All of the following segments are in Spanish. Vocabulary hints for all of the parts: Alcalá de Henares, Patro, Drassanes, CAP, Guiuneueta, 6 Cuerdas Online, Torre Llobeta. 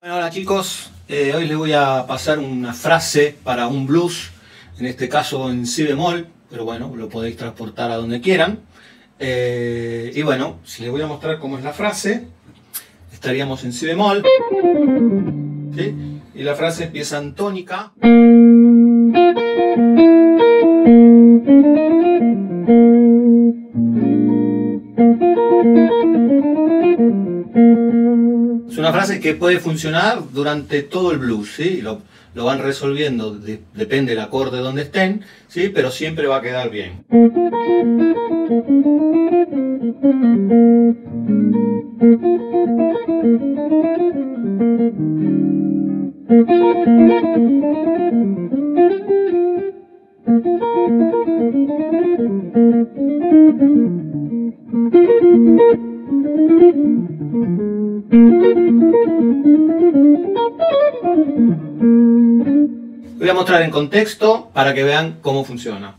Bueno, hola chicos, hoy les voy a pasar una frase para un blues, en este caso en si bemol, pero bueno, lo podéis transportar a donde quieran. Y bueno, si les voy a mostrar cómo es la frase, estaríamos en si bemol, ¿sí? Y la frase empieza en tónica. Una frase que puede funcionar durante todo el blues, ¿sí? Lo van resolviendo, depende del acorde donde estén, ¿sí? Pero siempre va a quedar bien. Voy a mostrar en contexto para que vean cómo funciona.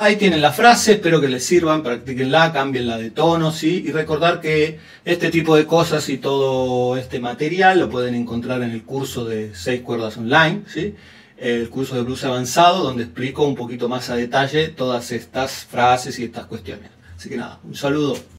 Ahí tienen la frase, espero que les sirvan, practíquenla, cámbienla de tono, ¿sí? Y recordar que este tipo de cosas y todo este material lo pueden encontrar en el curso de 6 Cuerdas Online, ¿sí? El curso de blues avanzado, donde explico un poquito más a detalle todas estas frases y estas cuestiones. Así que nada, un saludo.